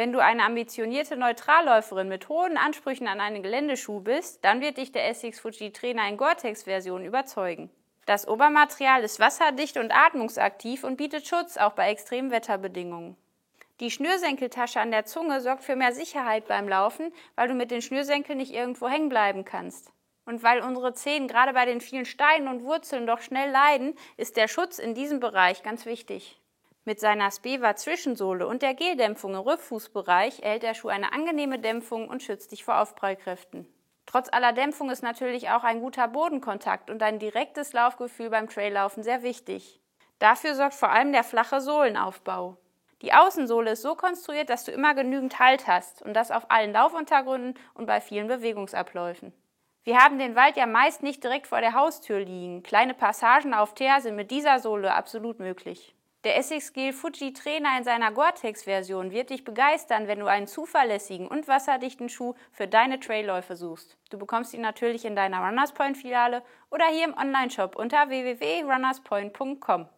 Wenn du eine ambitionierte Neutralläuferin mit hohen Ansprüchen an einen Geländeschuh bist, dann wird dich der Asics Gel-Fujitrainer in Gore-Tex-Version überzeugen. Das Obermaterial ist wasserdicht und atmungsaktiv und bietet Schutz, auch bei extremen Wetterbedingungen. Die Schnürsenkeltasche an der Zunge sorgt für mehr Sicherheit beim Laufen, weil du mit den Schnürsenkeln nicht irgendwo hängen bleiben kannst. Und weil unsere Zehen gerade bei den vielen Steinen und Wurzeln doch schnell leiden, ist der Schutz in diesem Bereich ganz wichtig. Mit seiner Speva-Zwischensohle und der Geldämpfung im Rückfußbereich erhält der Schuh eine angenehme Dämpfung und schützt dich vor Aufprallkräften. Trotz aller Dämpfung ist natürlich auch ein guter Bodenkontakt und ein direktes Laufgefühl beim Traillaufen sehr wichtig. Dafür sorgt vor allem der flache Sohlenaufbau. Die Außensohle ist so konstruiert, dass du immer genügend Halt hast, und das auf allen Laufuntergründen und bei vielen Bewegungsabläufen. Wir haben den Wald ja meist nicht direkt vor der Haustür liegen. Kleine Passagen auf Teer sind mit dieser Sohle absolut möglich. Der Asics Gel-Fujitrainer in seiner Gore-Tex-Version wird dich begeistern, wenn du einen zuverlässigen und wasserdichten Schuh für deine Trailläufe suchst. Du bekommst ihn natürlich in deiner Runners-Point-Filiale oder hier im Onlineshop unter www.runnerspoint.com.